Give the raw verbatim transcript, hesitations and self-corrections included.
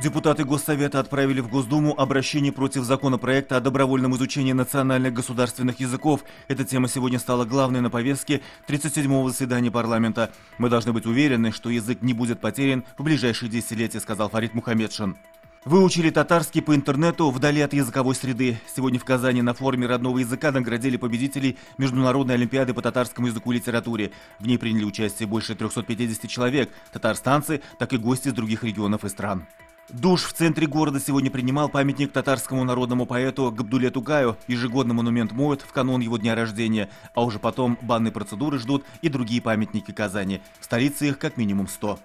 Депутаты Госсовета отправили в Госдуму обращение против законопроекта о добровольном изучении национальных государственных языков. Эта тема сегодня стала главной на повестке тридцать седьмого заседания парламента. «Мы должны быть уверены, что язык не будет потерян в ближайшие десятилетия», сказал Фарид Мухаметшин. Выучили татарский по интернету вдали от языковой среды. Сегодня в Казани на форуме родного языка наградили победителей Международной олимпиады по татарскому языку и литературе. В ней приняли участие больше трёхсот пятидесяти человек, татарстанцы, так и гости из других регионов и стран. Душ в центре города сегодня принимал памятник татарскому народному поэту Габдулле Тукаю. Ежегодно монумент моют в канун его дня рождения, а уже потом банные процедуры ждут и другие памятники Казани. В столице их как минимум сто.